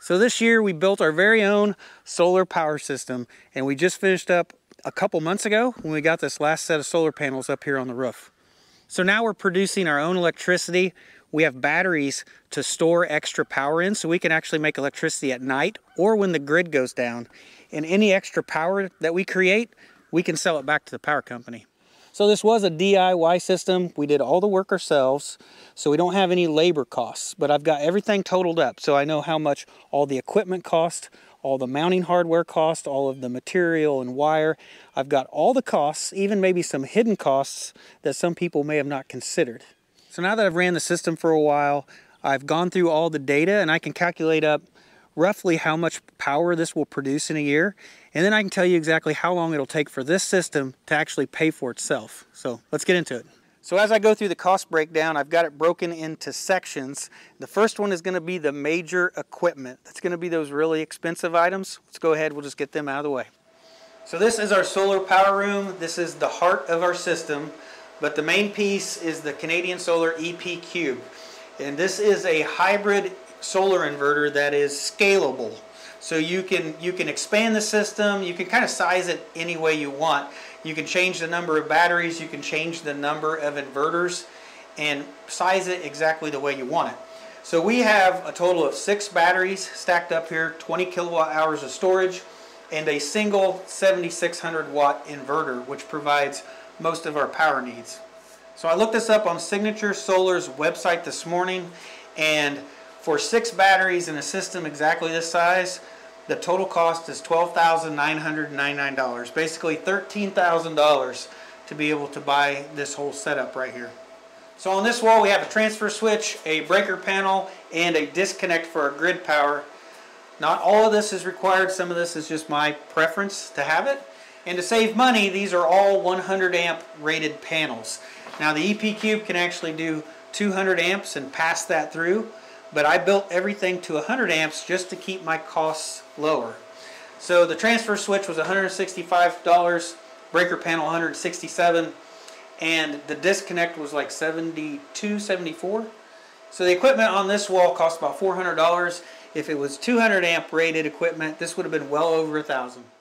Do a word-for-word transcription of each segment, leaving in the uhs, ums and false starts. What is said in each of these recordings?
So this year we built our very own solar power system, and we just finished up a couple months ago when we got this last set of solar panels up here on the roof. So now we're producing our own electricity. We have batteries to store extra power in, so we can actually make electricity at night or when the grid goes down. And any extra power that we create, we can sell it back to the power company. So this was a D I Y system. We did all the work ourselves, so we don't have any labor costs, but I've got everything totaled up. So I know how much all the equipment cost, all the mounting hardware cost, all of the material and wire. I've got all the costs, even maybe some hidden costs that some people may have not considered. So now that I've ran the system for a while, I've gone through all the data and I can calculate up roughly how much power this will produce in a year. And then I can tell you exactly how long it'll take for this system to actually pay for itself. So let's get into it. So as I go through the cost breakdown, I've got it broken into sections. The first one is going to be the major equipment. That's going to be those really expensive items. Let's go ahead, we'll just get them out of the way. So this is our solar power room. This is the heart of our system, but the main piece is the Canadian Solar E P Cube. And this is a hybrid solar inverter that is scalable, so you can you can expand the system. You can kind of size it any way you want. You can change the number of batteries, you can change the number of inverters, and size it exactly the way you want it. So we have a total of six batteries stacked up here, twenty kilowatt hours of storage, and a single seventy-six hundred watt inverter, which provides most of our power needs. So I looked this up on Signature Solar's website this morning, and for six batteries in a system exactly this size, the total cost is twelve thousand nine hundred ninety-nine dollars, basically thirteen thousand dollars to be able to buy this whole setup right here. So on this wall we have a transfer switch, a breaker panel, and a disconnect for our grid power. Not all of this is required, some of this is just my preference to have it. And to save money, these are all one hundred amp rated panels. Now the E P Cube can actually do two hundred amps and pass that through, but I built everything to one hundred amps just to keep my costs lower. So the transfer switch was one hundred sixty-five dollars, breaker panel one hundred sixty-seven dollars, and the disconnect was like seventy-two dollars and seventy-four cents. So the equipment on this wall cost about four hundred dollars. If it was two hundred amp rated equipment, this would have been well over one thousand dollars.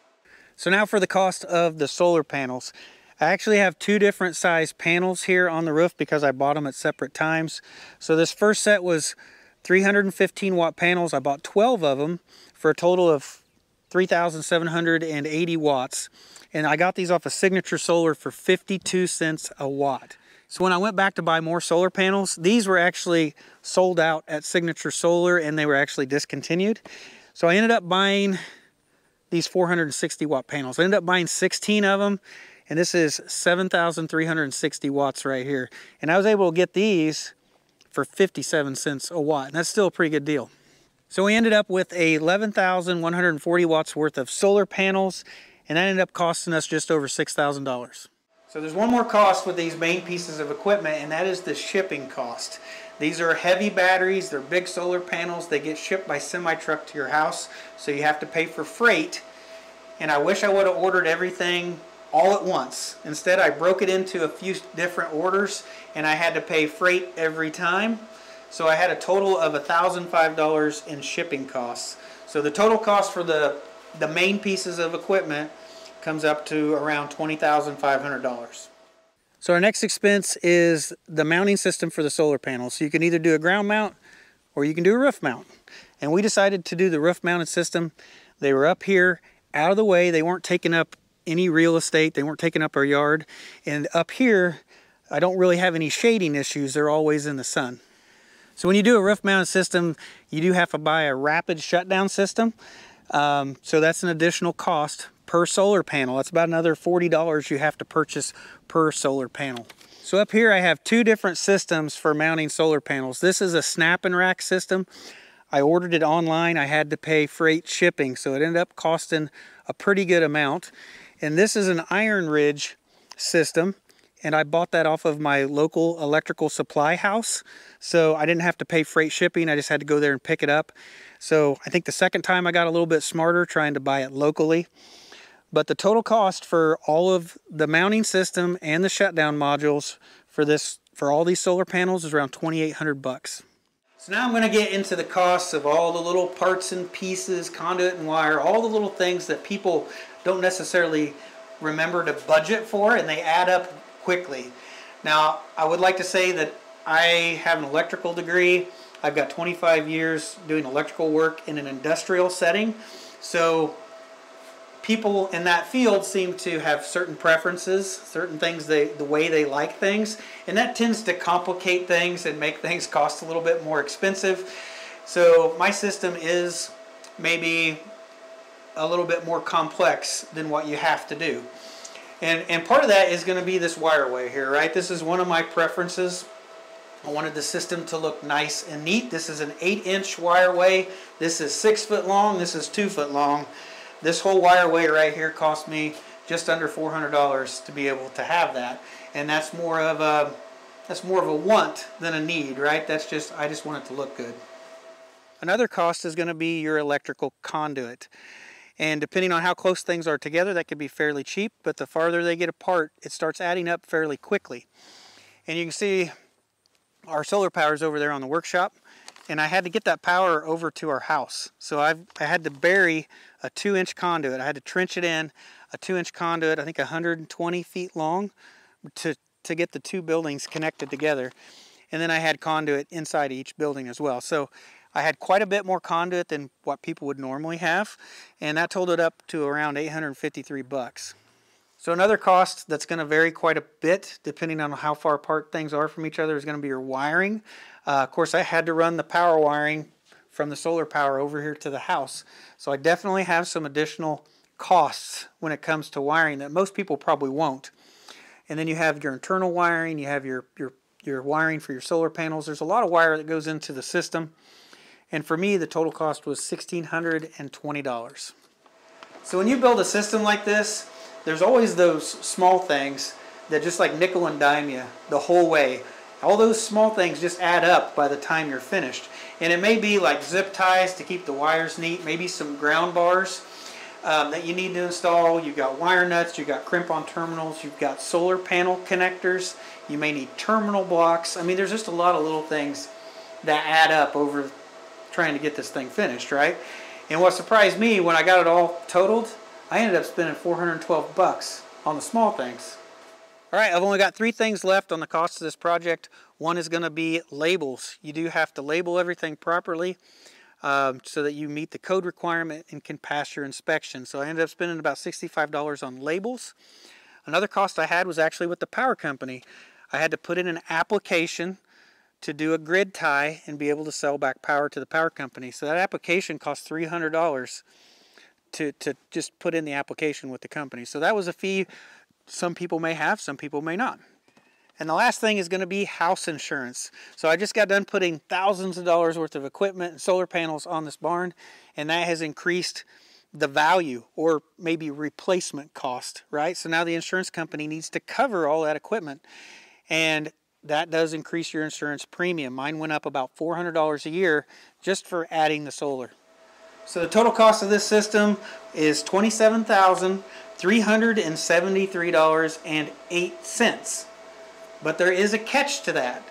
So now for the cost of the solar panels. I actually have two different size panels here on the roof because I bought them at separate times. So this first set was three hundred fifteen watt panels. I bought twelve of them for a total of three thousand seven hundred eighty watts. And I got these off of Signature Solar for fifty-two cents a watt. So when I went back to buy more solar panels, these were actually sold out at Signature Solar and they were actually discontinued. So I ended up buying these four hundred sixty watt panels. I ended up buying sixteen of them, and this is seven thousand three hundred sixty watts right here. And I was able to get these for fifty-seven cents a watt, and that's still a pretty good deal. So we ended up with eleven thousand one hundred forty watts worth of solar panels, and that ended up costing us just over six thousand dollars. So there's one more cost with these main pieces of equipment, and that is the shipping cost. These are heavy batteries, they're big solar panels, they get shipped by semi-truck to your house, so you have to pay for freight. And I wish I would have ordered everything all at once. Instead, I broke it into a few different orders and I had to pay freight every time. So I had a total of one thousand five dollars in shipping costs. So the total cost for the, the main pieces of equipment comes up to around twenty thousand five hundred dollars. So our next expense is the mounting system for the solar panels. So you can either do a ground mount or you can do a roof mount. And we decided to do the roof mounted system. They were up here, out of the way. They weren't taking up any real estate, they weren't taking up our yard, and up here I don't really have any shading issues, they're always in the sun. So when you do a roof mounted system, you do have to buy a rapid shutdown system, um, so that's an additional cost per solar panel. That's about another forty dollars you have to purchase per solar panel. So up here I have two different systems for mounting solar panels. This is a Snap and Rack system. I ordered it online, I had to pay freight shipping, so it ended up costing a pretty good amount. And this is an Iron Ridge system, and I bought that off of my local electrical supply house. So I didn't have to pay freight shipping, I just had to go there and pick it up. So I think the second time I got a little bit smarter trying to buy it locally. But the total cost for all of the mounting system and the shutdown modules for this, for all these solar panels is around twenty-eight hundred bucks. So now I'm going to get into the costs of all the little parts and pieces, conduit and wire, all the little things that people don't necessarily remember to budget for, and they add up quickly. Now, I would like to say that I have an electrical degree. I've got twenty-five years doing electrical work in an industrial setting. So people in that field seem to have certain preferences, certain things, they, the way they like things, and that tends to complicate things and make things cost a little bit more expensive. So my system is maybe a little bit more complex than what you have to do. And, and part of that is going to be this wireway here, right? This is one of my preferences. I wanted the system to look nice and neat. This is an eight inch wireway. This is six foot long. This is two foot long. This whole wireway right here cost me just under four hundred dollars to be able to have that. And that's more of a, that's more of a want than a need, right? That's just, I just want it to look good. Another cost is going to be your electrical conduit. And depending on how close things are together, that could be fairly cheap, but the farther they get apart, it starts adding up fairly quickly. And you can see our solar power is over there on the workshop, and I had to get that power over to our house. So I've, I had to bury a two inch conduit. I had to trench it in, a two inch conduit, I think one hundred twenty feet long, to, to get the two buildings connected together. And then I had conduit inside each building as well. So I had quite a bit more conduit than what people would normally have, and that totaled up to around eight hundred fifty-three bucks. So another cost that's going to vary quite a bit depending on how far apart things are from each other is going to be your wiring. Uh, of course, I had to run the power wiring from the solar power over here to the house, so I definitely have some additional costs when it comes to wiring that most people probably won't. And then you have your internal wiring, you have your, your, your wiring for your solar panels. There's a lot of wire that goes into the system. And for me, the total cost was one thousand six hundred twenty dollars. So when you build a system like this, there's always those small things that just like nickel and dime you the whole way. All those small things just add up by the time you're finished. And it may be like zip ties to keep the wires neat, maybe some ground bars um, that you need to install. You've got wire nuts, you've got crimp-on terminals, you've got solar panel connectors, you may need terminal blocks. I mean, there's just a lot of little things that add up over trying to get this thing finished, right? And what surprised me, when I got it all totaled, I ended up spending four hundred twelve bucks on the small things. All right, I've only got three things left on the cost of this project. One is going to be labels. You do have to label everything properly um, so that you meet the code requirement and can pass your inspection. So I ended up spending about sixty-five dollars on labels. Another cost I had was actually with the power company. I had to put in an application to do a grid tie and be able to sell back power to the power company. So that application cost three hundred dollars to, to just put in the application with the company. So that was a fee some people may have, some people may not. And the last thing is going to be house insurance. So I just got done putting thousands of dollars worth of equipment and solar panels on this barn, and that has increased the value, or maybe replacement cost, right? So now the insurance company needs to cover all that equipment, and that does increase your insurance premium. Mine went up about four hundred dollars a year just for adding the solar. So the total cost of this system is twenty-seven thousand three hundred seventy-three dollars and eight cents. But there is a catch to that,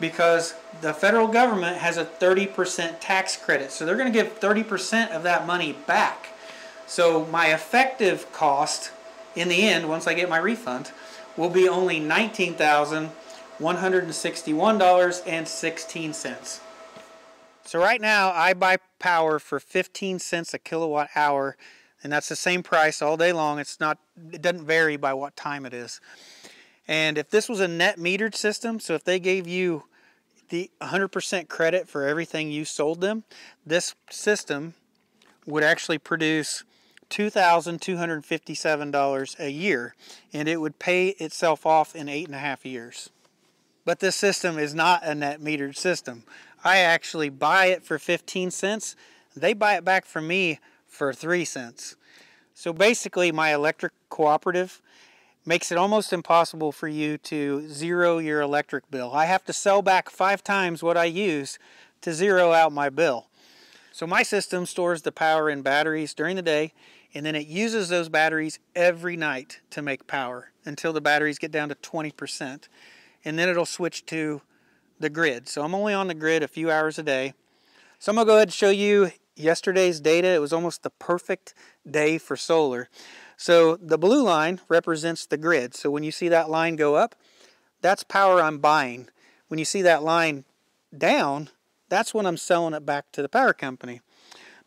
because the federal government has a thirty percent tax credit. So they're going to give thirty percent of that money back. So my effective cost in the end, once I get my refund, will be only nineteen thousand one hundred sixty-one dollars and sixteen cents. So right now I buy power for fifteen cents a kilowatt hour, and that's the same price all day long. It's not, it doesn't vary by what time it is. And if this was a net metered system, so if they gave you the one hundred percent credit for everything you sold them, this system would actually produce two thousand two hundred fifty-seven dollars a year, and it would pay itself off in eight and a half years. But this system is not a net metered system. I actually buy it for fifteen cents. They buy it back from me for three cents. So basically my electric cooperative makes it almost impossible for you to zero your electric bill. I have to sell back five times what I use to zero out my bill. So my system stores the power in batteries during the day, and then it uses those batteries every night to make power until the batteries get down to twenty percent. And then it'll switch to the grid. So I'm only on the grid a few hours a day. So I'm gonna go ahead and show you yesterday's data. It was almost the perfect day for solar. So the blue line represents the grid. So when you see that line go up, that's power I'm buying. When you see that line down, that's when I'm selling it back to the power company.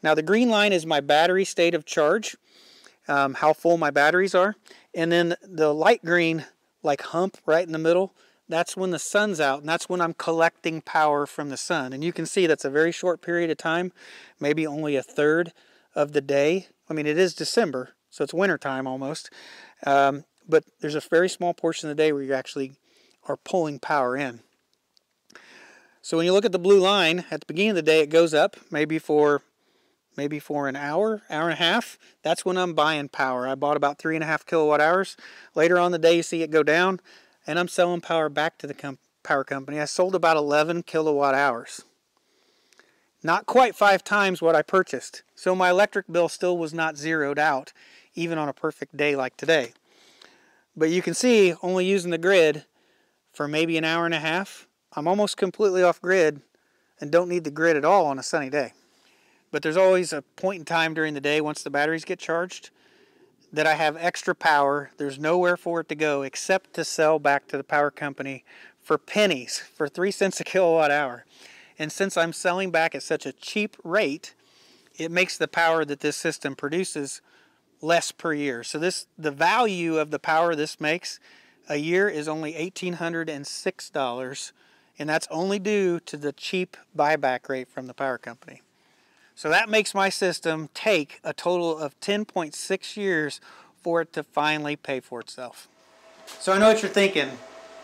Now the green line is my battery state of charge, um, how full my batteries are. And then the light green, like hump right in the middle, that's when the sun's out, and that's when I'm collecting power from the sun. And you can see that's a very short period of time, maybe only a third of the day. I mean, it is December, so it's winter time almost. Um, but there's a very small portion of the day where you actually are pulling power in. So when you look at the blue line, at the beginning of the day it goes up, maybe for maybe for an hour, hour and a half. That's when I'm buying power. I bought about three and a half kilowatt hours. Later on the day you see it go down, and I'm selling power back to the com power company. I sold about eleven kilowatt hours. Not quite five times what I purchased. So my electric bill still was not zeroed out, even on a perfect day like today. But you can see, only using the grid for maybe an hour and a half, I'm almost completely off grid and don't need the grid at all on a sunny day. But there's always a point in time during the day, once the batteries get charged, that I have extra power. There's nowhere for it to go except to sell back to the power company for pennies, for three cents a kilowatt hour. And since I'm selling back at such a cheap rate, it makes the power that this system produces less per year. So this, the value of the power this makes a year is only one thousand eight hundred six dollars, and that's only due to the cheap buyback rate from the power company. So that makes my system take a total of ten point six years for it to finally pay for itself. So I know what you're thinking,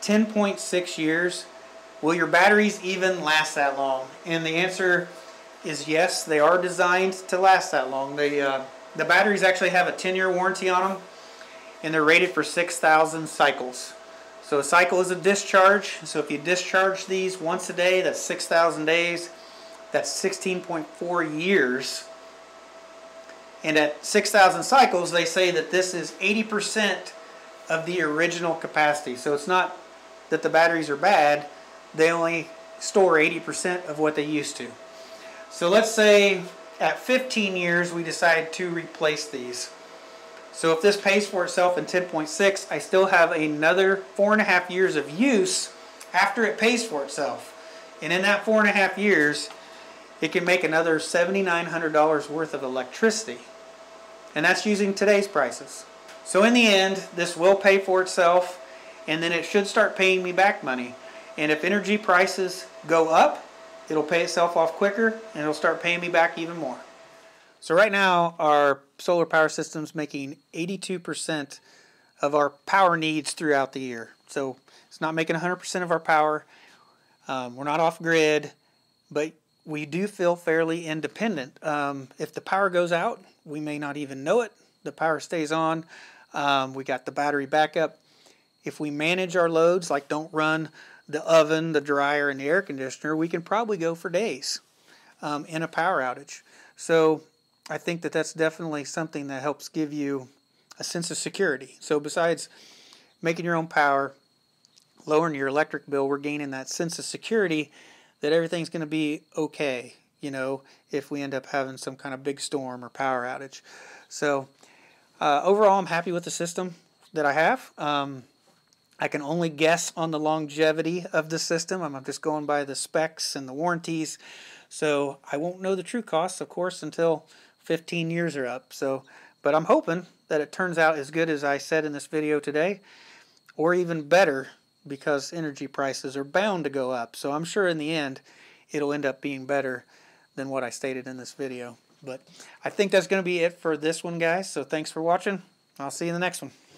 ten point six years, will your batteries even last that long? And the answer is yes, they are designed to last that long. They, uh, the batteries actually have a ten year warranty on them, and they're rated for six thousand cycles. So a cycle is a discharge, so if you discharge these once a day, that's six thousand days. That's sixteen point four years, and at six thousand cycles they say that this is eighty percent of the original capacity. So it's not that the batteries are bad, they only store eighty percent of what they used to. So let's say at fifteen years we decide to replace these. So if this pays for itself in ten point six, I still have another four and a half years of use after it pays for itself, and in that four and a half years it can make another seven thousand nine hundred dollars worth of electricity. And that's using today's prices. So in the end, this will pay for itself, and then it should start paying me back money. And if energy prices go up, it'll pay itself off quicker, and it'll start paying me back even more. So right now, our solar power system's making eighty-two percent of our power needs throughout the year. So it's not making one hundred percent of our power. Um, we're not off grid, but we do feel fairly independent. Um, if the power goes out, we may not even know it. The power stays on. Um, we got the battery backup. If we manage our loads, like don't run the oven, the dryer, and the air conditioner, we can probably go for days um, in a power outage. So I think that that's definitely something that helps give you a sense of security. So besides making your own power, lowering your electric bill, we're gaining that sense of security that everything's going to be okay, you know, if we end up having some kind of big storm or power outage. So uh, overall, I'm happy with the system that I have. Um, I can only guess on the longevity of the system. I'm just going by the specs and the warranties. So I won't know the true costs, of course, until fifteen years are up. So, but I'm hoping that it turns out as good as I said in this video today, or even better, because energy prices are bound to go up. So I'm sure in the end it'll end up being better than what I stated in this video. But I think that's going to be it for this one, guys. So thanks for watching. I'll see you in the next one.